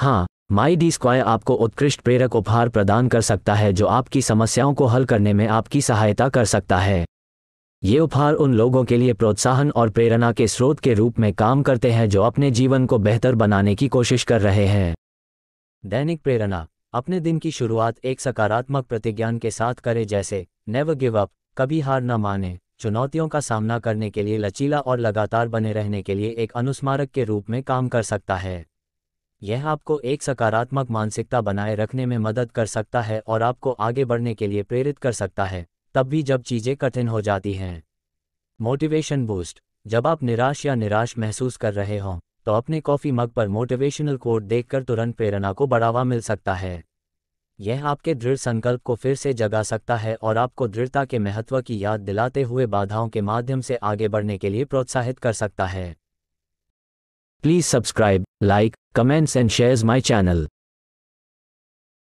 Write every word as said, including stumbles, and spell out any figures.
हाँ, माई D square आपको उत्कृष्ट प्रेरक उपहार प्रदान कर सकता है जो आपकी समस्याओं को हल करने में आपकी सहायता कर सकता है। ये उपहार उन लोगों के लिए प्रोत्साहन और प्रेरणा के स्रोत के रूप में काम करते हैं जो अपने जीवन को बेहतर बनाने की कोशिश कर रहे हैं। दैनिक प्रेरणा। अपने दिन की शुरुआत एक सकारात्मक प्रतिज्ञान के साथ करें, जैसे नेवर गिव अप, कभी हार न माने। चुनौतियों का सामना करने के लिए लचीला और लगातार बने रहने के लिए एक अनुस्मारक के रूप में काम कर सकता है। यह आपको एक सकारात्मक मानसिकता बनाए रखने में मदद कर सकता है और आपको आगे बढ़ने के लिए प्रेरित कर सकता है, तब भी जब चीज़ें कठिन हो जाती हैं। Motivation boost. जब आप निराश या निराश महसूस कर रहे हों तो अपने कॉफ़ी मग पर मोटिवेशनल कोट देखकर तुरंत प्रेरणा को बढ़ावा मिल सकता है। यह आपके दृढ़ संकल्प को फिर से जगा सकता है और आपको दृढ़ता के महत्व की याद दिलाते हुए बाधाओं के माध्यम से आगे बढ़ने के लिए प्रोत्साहित कर सकता है। Please subscribe, like, comments and shares my channel.